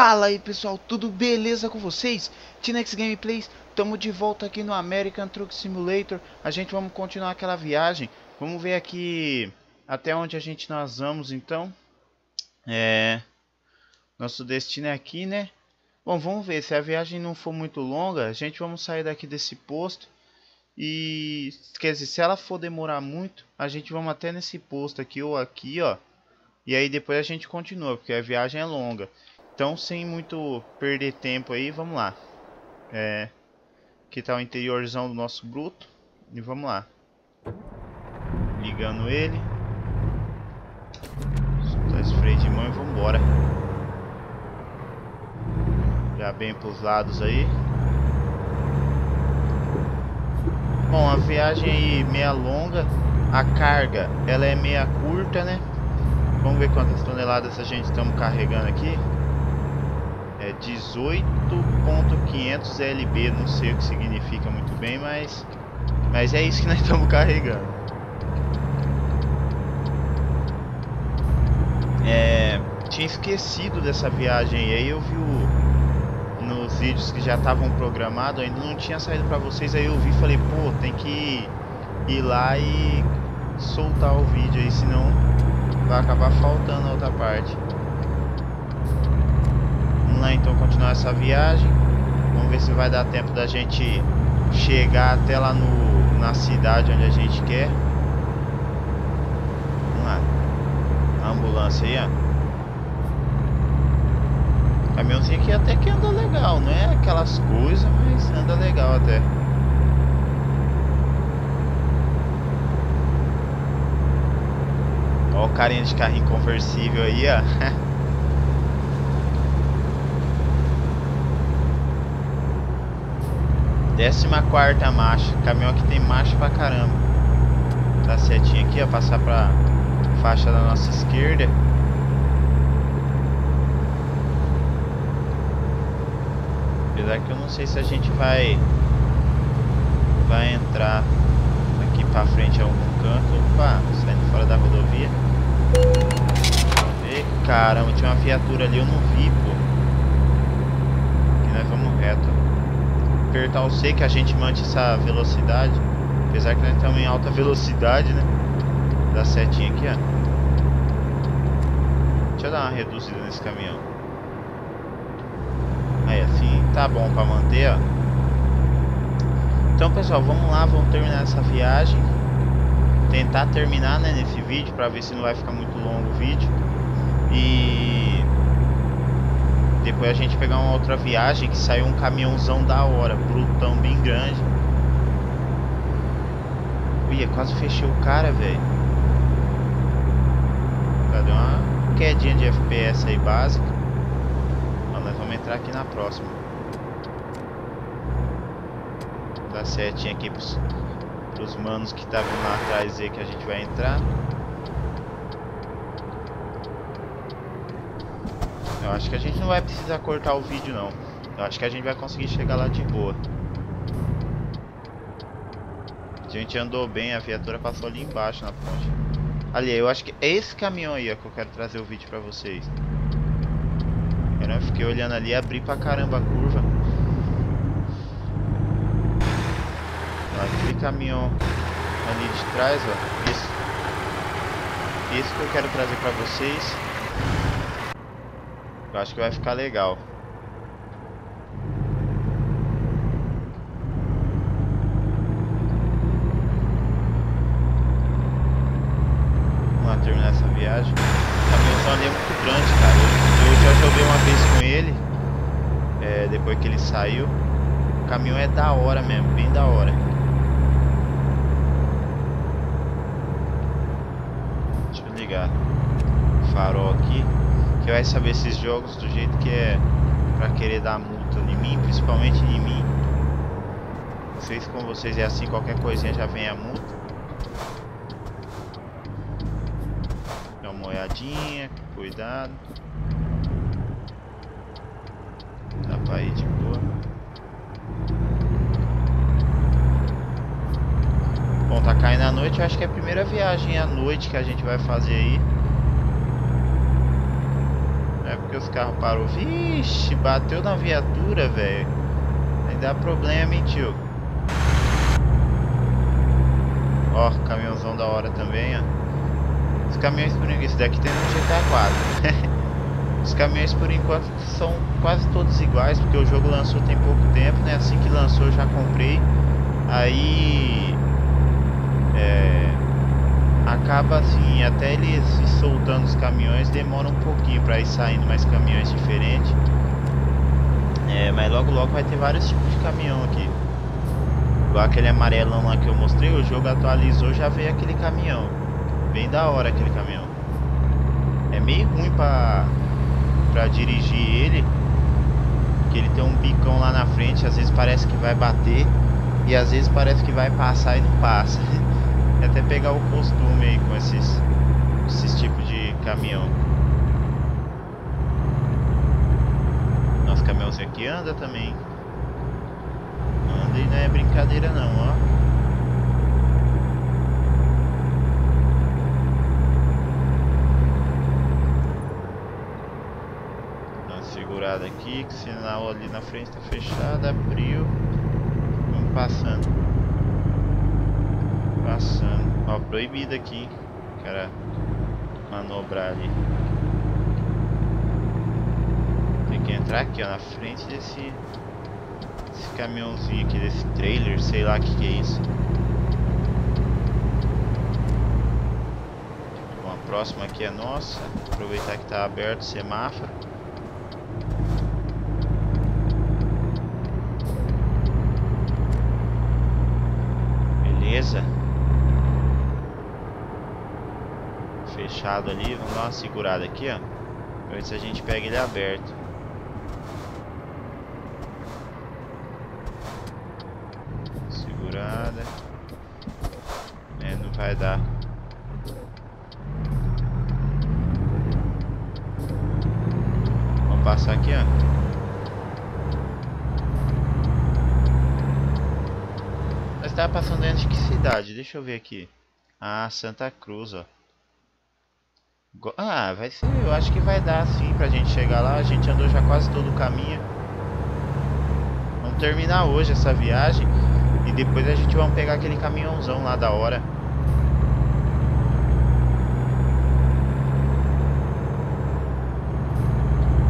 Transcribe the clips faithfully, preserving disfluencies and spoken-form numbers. Fala aí pessoal, tudo beleza com vocês? TneXs Gameplays, estamos de volta aqui no American Truck Simulator. A gente vamos continuar aquela viagem. Vamos ver aqui até onde a gente nós vamos então. É... Nosso destino é aqui, né? Bom, vamos ver, se a viagem não for muito longa, a gente vamos sair daqui desse posto. E... Quer dizer, se ela for demorar muito, a gente vamos até nesse posto aqui ou aqui, ó. E aí depois a gente continua, porque a viagem é longa. Então, sem muito perder tempo aí, vamos lá. É, aqui tá o interiorzão do nosso bruto. E vamos lá. Ligando ele. Soltar esse freio de mão e vamos embora. Já bem pros lados aí. Bom, a viagem aí meia longa. A carga, ela é meia curta, né? Vamos ver quantas toneladas a gente estamos carregando aqui. É dezoito ponto quinhentos L B, não sei o que significa muito bem, mas, mas é isso que nós estamos carregando. É, tinha esquecido dessa viagem, e aí eu vi o, nos vídeos que já estavam programados, ainda não tinha saído para vocês, aí eu vi e falei, pô, tem que ir lá e soltar o vídeo aí, senão vai acabar faltando a outra parte. Vamos lá então continuar essa viagem. Vamos ver se vai dar tempo da gente chegar até lá no, na cidade onde a gente quer. Vamos lá. A ambulância aí, ó. O caminhãozinho aqui até que anda legal, não é aquelas coisas, mas anda legal até. Ó o carinha de carrinho conversível aí, ó. décima quarta marcha, caminhão aqui tem marcha pra caramba. Tá certinho aqui, ó, passar pra faixa da nossa esquerda. Apesar que eu não sei se a gente vai Vai entrar aqui pra frente a algum canto. Opa, saindo fora da rodovia. E, caramba, tinha uma viatura ali, eu não vi, pô. Aqui nós vamos reto. Apertar o C que a gente mante essa velocidade, apesar que nós estamos em alta velocidade, né? Dá setinha aqui, ó. Deixa eu dar uma reduzida nesse caminhão. Aí assim tá bom para manter, ó. Então pessoal, vamos lá, vamos terminar essa viagem. Tentar terminar, né, nesse vídeo, para ver se não vai ficar muito longo o vídeo. E depois a gente pegar uma outra viagem que saiu um caminhãozão da hora, brutão, bem grande. Uia, quase fechei o cara, velho. Deu uma quedinha de F P S aí básica. Mas nós vamos entrar aqui na próxima. Dá certinho aqui pros, pros manos que tá vindo lá atrás aí que a gente vai entrar. Eu acho que a gente não vai precisar cortar o vídeo não. Eu acho que a gente vai conseguir chegar lá de boa. A gente andou bem, a viatura passou ali embaixo na ponte. Ali, eu acho que é esse caminhão aí, ó, que eu quero trazer o vídeo pra vocês. Eu não fiquei olhando ali, abri pra caramba a curva. Ó, aquele caminhão ali de trás, ó. Isso. Isso que eu quero trazer pra vocês. Eu acho que vai ficar legal. Vamos lá terminar essa viagem. A caminhãozão ali é muito grande, cara. Eu, eu já joguei uma vez com ele, é, depois que ele saiu. O caminhão é da hora mesmo, bem da hora. Deixa eu ligar o farol aqui. Você vai saber esses jogos do jeito que é pra querer dar multa em mim, principalmente em mim. Não sei se com vocês é assim, qualquer coisinha já vem a multa. Dá uma olhadinha, cuidado. Dá pra ir de boa. Bom, tá caindo a noite, eu acho que é a primeira viagem à noite que a gente vai fazer aí. É porque os carros parou. Vixe, bateu na viatura, velho. Aí dá problema, hein, tio. Ó, caminhãozão da hora também, ó. Os caminhões por enquanto... Esse daqui tem no G T A quatro. Os caminhões por enquanto são quase todos iguais, porque o jogo lançou tem pouco tempo, né? Assim que lançou eu já comprei. Aí... É... acaba assim, até eles soltando os caminhões demora um pouquinho para ir saindo mais caminhões diferentes. É, mas logo logo vai ter vários tipos de caminhão aqui. Igual aquele amarelão lá que eu mostrei, o jogo atualizou, já veio aquele caminhão. Bem da hora aquele caminhão. É meio ruim pra, pra dirigir ele, porque ele tem um bicão lá na frente, às vezes parece que vai bater e às vezes parece que vai passar e não passa. Até pegar o costume aí com esses, esses tipos de caminhão. Nossa, caminhãozinho aqui anda também. Anda e não é brincadeira não, ó. Dá uma segurada aqui, que o sinal ali na frente tá fechado, abriu. Vamos passando. Passando, ó, proibido aqui, hein? O cara manobrar ali. Tem que entrar aqui, ó, na frente desse, desse caminhãozinho aqui, desse trailer, sei lá o que, que é isso. Bom, a próxima aqui é nossa. Aproveitar que tá aberto o semáforo. Beleza. Fechado ali, vamos dar uma segurada aqui, ó, pra ver se a gente pega ele aberto. Segurada. É, não vai dar. Vamos passar aqui, ó. Mas tava passando dentro de que cidade? Deixa eu ver aqui. Ah, Santa Cruz, ó. Ah, vai ser, eu acho que vai dar sim pra gente chegar lá. A gente andou já quase todo o caminho. Vamos terminar hoje essa viagem e depois a gente vai pegar aquele caminhãozão lá da hora.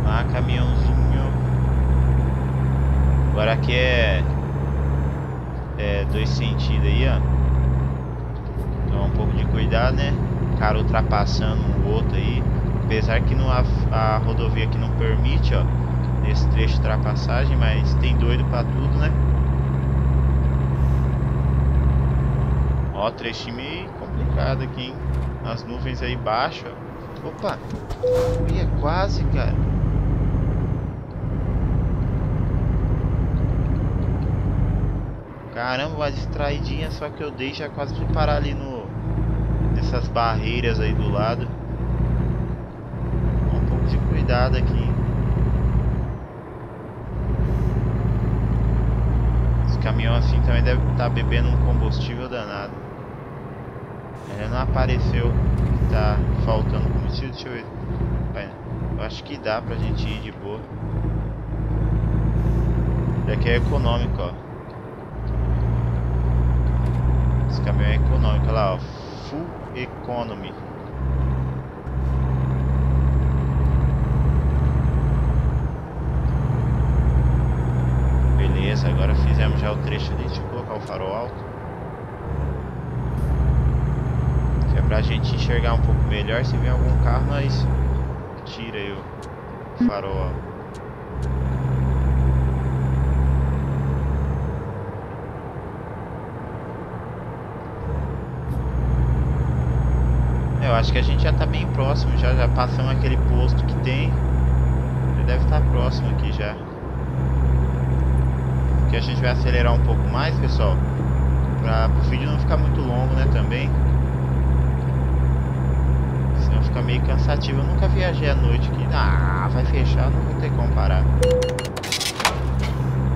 Ah, caminhãozinho. Agora aqui é, é dois sentidos aí, ó. Então um pouco de cuidado, né? Cara ultrapassando um outro aí, apesar que não, a, a rodovia que não permite, ó, esse trecho de ultrapassagem, mas tem doido pra tudo, né? Ó, trechinho meio complicado aqui, hein? As nuvens aí baixo, ó. Opa! Ia quase, cara. Caramba, uma distraidinha, só que eu dei já quase pra parar ali no essas barreiras aí do lado. Um pouco de cuidado aqui. Esse caminhão assim também deve estar bebendo um combustível danado. Ele não apareceu que tá faltando combustível. Deixa eu ver. Eu acho que dá pra gente ir de boa. Esse aqui é econômico, ó. Esse caminhão é econômico, olha lá, ó. Full Economy. Beleza, agora fizemos já o trecho ali. Deixa eu colocar o farol alto, que é pra gente enxergar um pouco melhor. Se vem algum carro, nós tira aí o farol alto. Eu acho que a gente já tá bem próximo, já, já passamos aquele posto que tem. Já deve estar próximo aqui já. Porque a gente vai acelerar um pouco mais, pessoal, para o vídeo não ficar muito longo, né, também. Senão fica meio cansativo. Eu nunca viajei à noite aqui. Ah, vai fechar, não vou ter como parar.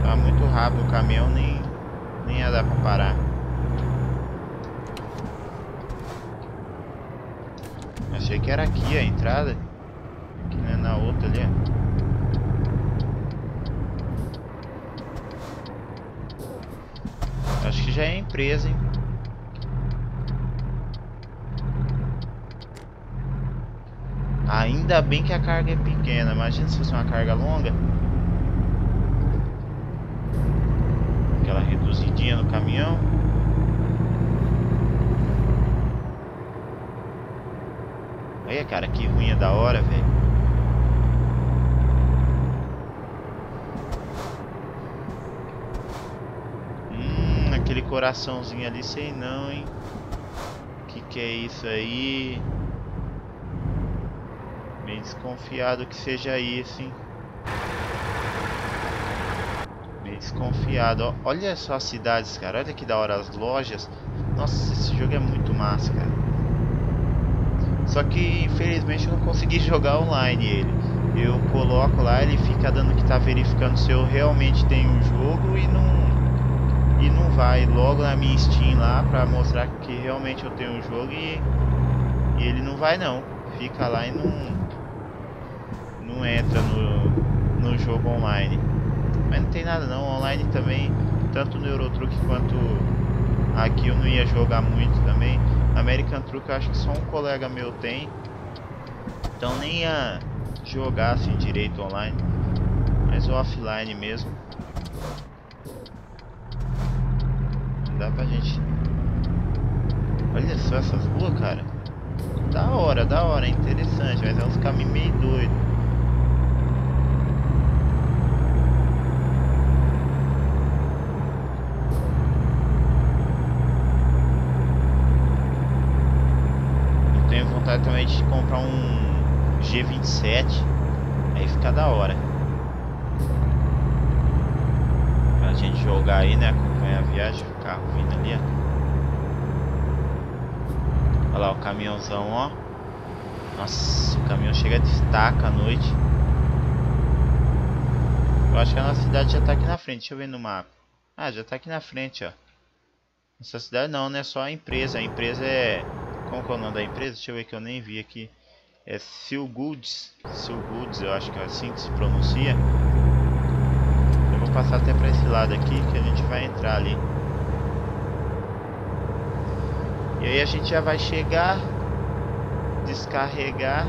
Tá muito rápido o caminhão, nem, nem ia dar pra parar. Achei que era aqui a entrada, que não é na na outra ali. Acho que já é empresa, hein? Ainda bem que a carga é pequena. Imagina se fosse uma carga longa. Aquela reduzidinha no caminhão. Olha, cara, que ruim é da hora, velho. Hum, aquele coraçãozinho ali, sei não, hein. Que que é isso aí? Bem desconfiado que seja isso, hein. Bem desconfiado. Olha só as cidades, cara. Olha que da hora as lojas. Nossa, esse jogo é muito massa, cara. Só que infelizmente eu não consegui jogar online ele. Eu coloco lá, ele fica dando que tá verificando se eu realmente tenho o jogo e não, e não vai logo na minha Steam lá pra mostrar que realmente eu tenho o jogo e, e ele não vai não. Fica lá e não, não entra no, no jogo online. Mas não tem nada não, online também, tanto no Euro Truck quanto aqui eu não ia jogar muito também. American Truck eu acho que só um colega meu tem, então nem ia jogar assim direito online, mas offline mesmo. Não dá pra gente... Olha só essas ruas, cara. Da hora, da hora, é interessante, mas é uns caminhos meio doidos. Também de comprar um G vinte e sete, aí fica da hora pra gente jogar aí, né? Acompanhar a viagem, o carro vindo ali, ó. Olha lá o caminhãozão, ó. Nossa, o caminhão chega a destaca à noite. Eu acho que a nossa cidade já tá aqui na frente, deixa eu ver no mapa. Ah, já tá aqui na frente, ó. Essa cidade não, né? Só a empresa, a empresa é... Como que é o nome da empresa? Deixa eu ver que eu nem vi aqui. É Silgoods. Silgoods, eu acho que é assim que se pronuncia. Eu vou passar até para esse lado aqui que a gente vai entrar ali. E aí a gente já vai chegar, descarregar.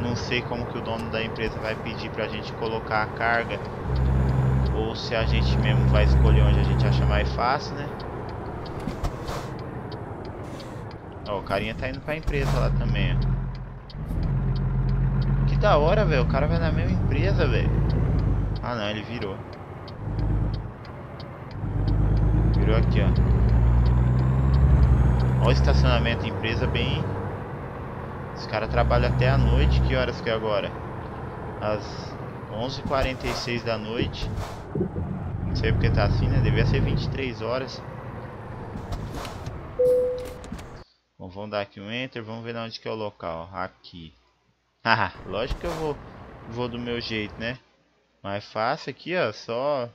Não sei como que o dono da empresa vai pedir pra gente colocar a carga, ou se a gente mesmo vai escolher onde a gente acha mais fácil, né? Ó, o carinha tá indo pra empresa lá também, ó. Que da hora, velho. O cara vai na mesma empresa, velho. Ah, não. Ele virou. Virou aqui, ó. Ó o estacionamento da empresa bem... Os caras trabalham até a noite. Que horas que é agora? Às onze e quarenta e seis da noite. Não sei porque tá assim, né? Devia ser vinte e três horas. Bom, vamos dar aqui um enter, vamos ver onde que é o local, aqui. Ah, lógico que eu vou, vou do meu jeito, né? Mais fácil aqui, ó, só,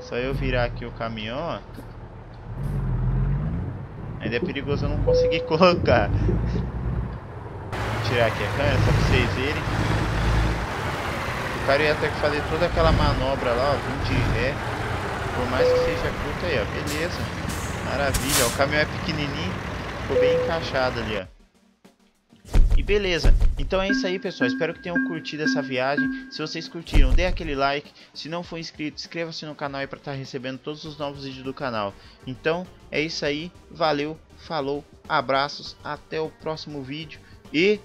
só eu virar aqui o caminhão, ó. Ainda é perigoso eu não conseguir colocar. Vou tirar aqui a câmera, só pra vocês verem. O cara ia ter que fazer toda aquela manobra lá, ó, vim de ré. Por mais que seja curta aí, ó, beleza. Maravilha, ó, o caminhão é pequenininho. Ficou bem encaixado ali, ó. E beleza, então é isso aí, pessoal. Espero que tenham curtido essa viagem. Se vocês curtiram, dê aquele like. Se não for inscrito, inscreva-se no canal aí para estar recebendo todos os novos vídeos do canal. Então é isso aí, valeu, falou, abraços, até o próximo vídeo e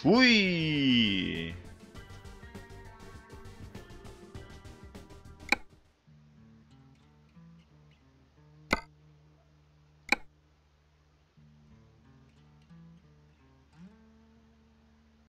fui!